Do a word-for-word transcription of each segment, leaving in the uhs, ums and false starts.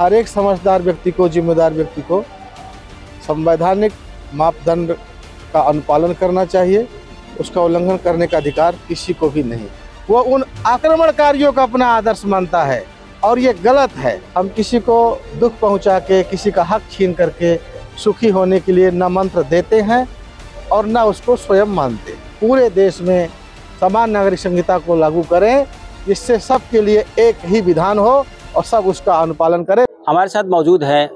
हर एक समझदार व्यक्ति को, जिम्मेदार व्यक्ति को संवैधानिक मापदंड का अनुपालन करना चाहिए। उसका उल्लंघन करने का अधिकार किसी को भी नहीं। वह उन आक्रमणकारियों का अपना आदर्श मानता है और ये गलत है। हम किसी को दुख पहुंचा के, किसी का हक छीन करके सुखी होने के लिए न मंत्र देते हैं और न उसको स्वयं मानते। पूरे देश में समान नागरिक संहिता को लागू करें, जिससे सबके लिए एक ही विधान हो और सब उसका अनुपालन करें। हमारे साथ मौजूद है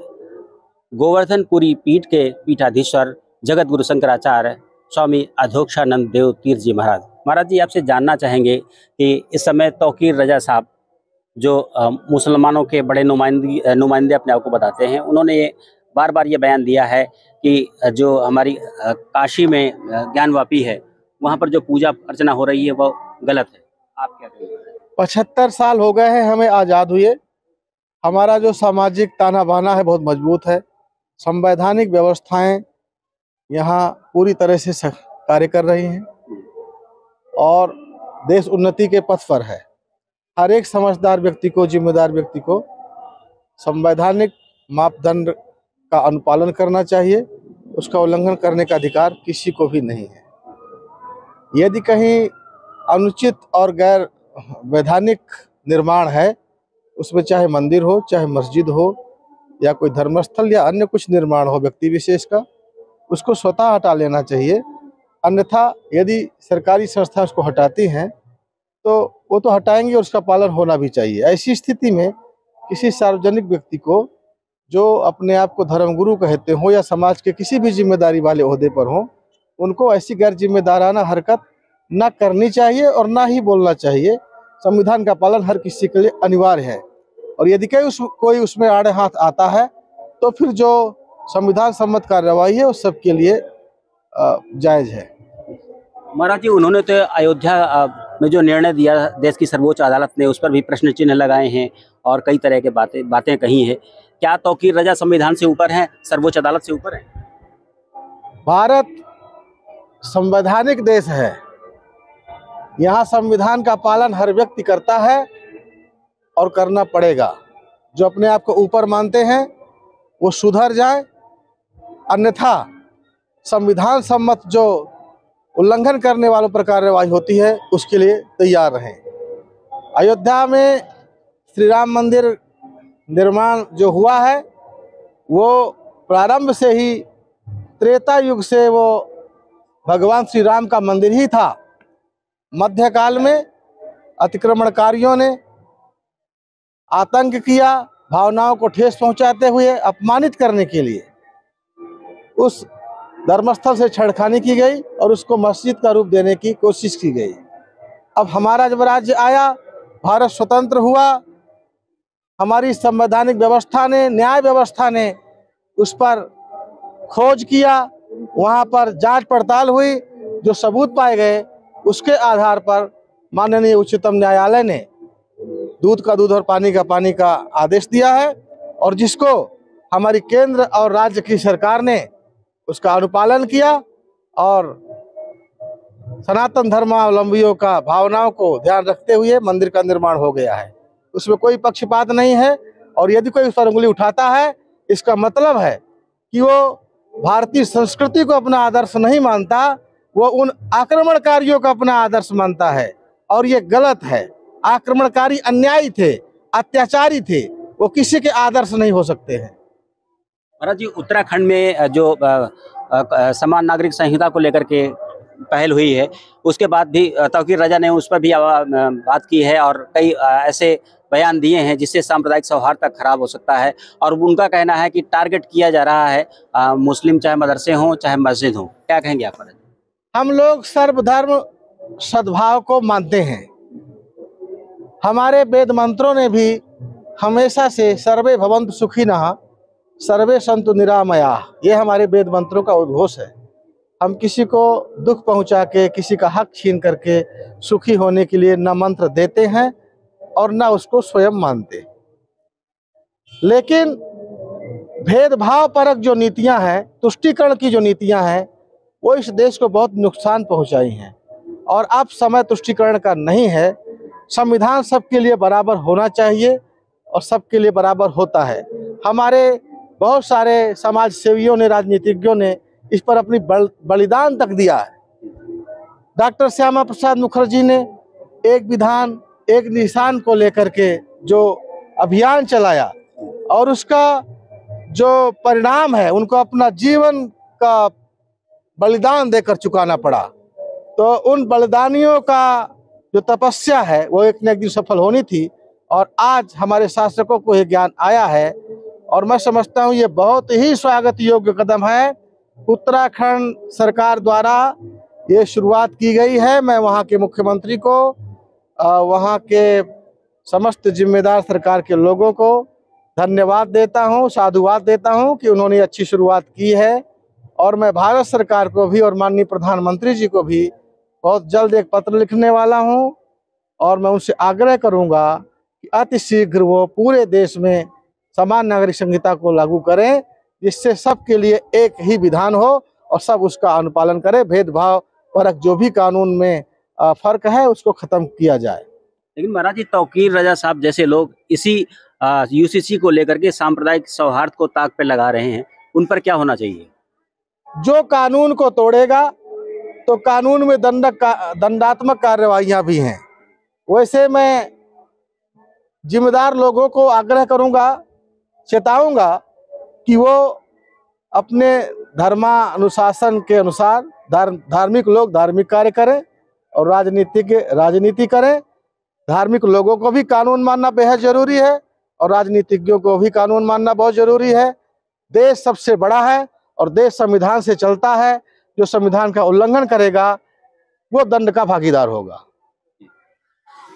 गोवर्धनपुरी पीठ के पीठाधीश्वर जगत गुरु शंकराचार्य स्वामी अधोक्षानंद देव तीर्थ जी महाराज। महाराज जी, आपसे जानना चाहेंगे कि इस समय तौकीर रजा साहब, जो मुसलमानों के बड़े नुमाइंदे नुमाइंदे अपने आप को बताते हैं, उन्होंने बार बार ये बयान दिया है कि जो हमारी काशी में ज्ञानवापी है, वहाँ पर जो पूजा अर्चना हो रही है वो गलत है। आप क्या कहेंगे? पचहत्तर साल हो गए हैं हमें आज़ाद हुए। हमारा जो सामाजिक ताना बाना है बहुत मजबूत है। संवैधानिक व्यवस्थाएं यहाँ पूरी तरह से कार्य कर रही हैं और देश उन्नति के पथ पर है। हर एक समझदार व्यक्ति को, जिम्मेदार व्यक्ति को संवैधानिक मापदंड का अनुपालन करना चाहिए। उसका उल्लंघन करने का अधिकार किसी को भी नहीं है। यदि कहीं अनुचित और गैर वैधानिक निर्माण है, उसमें चाहे मंदिर हो, चाहे मस्जिद हो, या कोई धर्मस्थल या अन्य कुछ निर्माण हो व्यक्ति विशेष का, उसको स्वतः हटा लेना चाहिए। अन्यथा यदि सरकारी संस्था उसको हटाती हैं तो वो तो हटाएंगे, उसका पालन होना भी चाहिए। ऐसी स्थिति में किसी सार्वजनिक व्यक्ति को, जो अपने आप को धर्मगुरु कहते हों या समाज के किसी भी जिम्मेदारी वाले ओहदे पर हों, उनको ऐसी गैर जिम्मेदाराना हरकत ना करनी चाहिए और ना ही बोलना चाहिए। संविधान का पालन हर किसी के लिए अनिवार्य है और यदि कहीं उस कोई उसमें आड़े हाथ आता है तो फिर जो संविधान सम्मत कार्रवाई है वो सबके लिए जायज़ है। महाराज जी, उन्होंने तो अयोध्या में जो निर्णय दिया देश की सर्वोच्च अदालत ने, उस पर भी प्रश्न चिन्ह लगाए हैं और कई तरह के बातें बातें कही हैं। क्या तौकीर रजा संविधान से ऊपर है, सर्वोच्च अदालत से ऊपर है? भारत संवैधानिक देश है। यहाँ संविधान का पालन हर व्यक्ति करता है और करना पड़ेगा। जो अपने आप को ऊपर मानते हैं वो सुधर जाए, अन्यथा संविधान सम्मत जो उल्लंघन करने वालों पर कार्रवाई होती है उसके लिए तैयार रहें। अयोध्या में श्री राम मंदिर निर्माण जो हुआ है वो प्रारंभ से ही, त्रेता युग से वो भगवान श्री राम का मंदिर ही था। मध्यकाल में अतिक्रमणकारियों ने आतंक किया, भावनाओं को ठेस पहुंचाते हुए अपमानित करने के लिए उस धर्मस्थल से छेड़खानी की गई और उसको मस्जिद का रूप देने की कोशिश की गई। अब हमारा जब राज्य आया, भारत स्वतंत्र हुआ, हमारी संवैधानिक व्यवस्था ने, न्याय व्यवस्था ने उस पर खोज किया, वहाँ पर जांच पड़ताल हुई, जो सबूत पाए गए उसके आधार पर माननीय उच्चतम न्यायालय ने दूध का दूध और पानी का पानी का आदेश दिया है और जिसको हमारी केंद्र और राज्य की सरकार ने उसका अनुपालन किया और सनातन धर्मावलंबियों का भावनाओं को ध्यान रखते हुए मंदिर का निर्माण हो गया है। उसमें कोई पक्षपात नहीं है और यदि कोई उस पर उंगली उठाता है, इसका मतलब है कि वो भारतीय संस्कृति को अपना आदर्श नहीं मानता, वो उन आक्रमणकारियों का अपना आदर्श मानता है और ये गलत है। आक्रमणकारी अन्यायी थे, अत्याचारी थे, वो किसी के आदर्श नहीं हो सकते हैं। महाराज जी, उत्तराखंड में जो समान नागरिक संहिता को लेकर के पहल हुई है, उसके बाद भी तौकीर रजा ने उस पर भी बात की है और कई ऐसे बयान दिए हैं जिससे सांप्रदायिक सौहार्द तक खराब हो सकता है और उनका कहना है कि टारगेट किया जा रहा है आ, मुस्लिम, चाहे मदरसे हों चाहे मस्जिद हों। क्या कहेंगे आप? हम लोग सर्वधर्म सद्भाव को मानते हैं। हमारे वेद मंत्रों ने भी हमेशा से सर्वे भवन्तु सुखिनः सर्वे सन्तु निरामयाः, ये हमारे वेद मंत्रों का उद्घोष है। हम किसी को दुख पहुंचा के, किसी का हक छीन करके सुखी होने के लिए न मंत्र देते हैं और न उसको स्वयं मानते। लेकिन भेदभाव परक जो नीतियां हैं, तुष्टिकरण की जो नीतियां हैं, वो इस देश को बहुत नुकसान पहुंचाई हैं और अब समय तुष्टिकरण का नहीं है। संविधान सबके लिए बराबर होना चाहिए और सबके लिए बराबर होता है। हमारे बहुत सारे समाज सेवियों ने, राजनीतिज्ञों ने इस पर अपनी बल, बलिदान तक दिया है। डॉक्टर श्यामा प्रसाद मुखर्जी ने एक विधान एक निशान को लेकर के जो अभियान चलाया और उसका जो परिणाम है उनको अपना जीवन का बलिदान देकर चुकाना पड़ा। तो उन बलिदानियों का जो तपस्या है वो एक न एक दिन सफल होनी थी और आज हमारे शासकों को ये ज्ञान आया है और मैं समझता हूँ ये बहुत ही स्वागत योग्य कदम है। उत्तराखंड सरकार द्वारा ये शुरुआत की गई है। मैं वहाँ के मुख्यमंत्री को, वहाँ के समस्त जिम्मेदार सरकार के लोगों को धन्यवाद देता हूँ, साधुवाद देता हूँ कि उन्होंने अच्छी शुरुआत की है। और मैं भारत सरकार को भी और माननीय प्रधानमंत्री जी को भी बहुत जल्द एक पत्र लिखने वाला हूँ और मैं उनसे आग्रह करूँगा कि अति शीघ्र वो पूरे देश में समान नागरिक संहिता को लागू करें, जिससे सबके लिए एक ही विधान हो और सब उसका अनुपालन करें। भेदभाव परक जो भी कानून में फर्क है उसको खत्म किया जाए। लेकिन महाराज जी, तौकीर रजा साहब जैसे लोग इसी यूसीसी को लेकर के सांप्रदायिक सौहार्द को ताक पे लगा रहे हैं, उन पर क्या होना चाहिए? जो कानून को तोड़ेगा तो कानून में दंड का, दंडात्मक कार्यवाहियां भी हैं। वैसे मैं जिम्मेदार लोगों को आग्रह करूंगा, चेताऊंगा कि वो अपने धर्मानुशासन के अनुसार धार, धार्मिक लोग धार्मिक कार्य करें और राजनीतिक राजनीति करें। धार्मिक लोगों को भी कानून मानना बेहद जरूरी है और राजनीतिज्ञों को भी कानून मानना बहुत जरूरी है। देश सबसे बड़ा है और देश संविधान से चलता है। जो संविधान का उल्लंघन करेगा वो दंड का भागीदार होगा।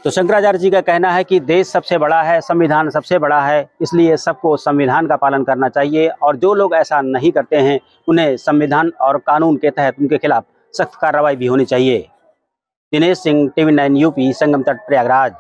तो शंकराचार्य जी का कहना है कि देश सबसे बड़ा है, संविधान सबसे बड़ा है, इसलिए सबको संविधान का पालन करना चाहिए और जो लोग ऐसा नहीं करते हैं उन्हें संविधान और कानून के तहत उनके खिलाफ सख्त कार्रवाई भी होनी चाहिए। Dinesh Singh, TV nine UP, Sangam तट, प्रयागराज।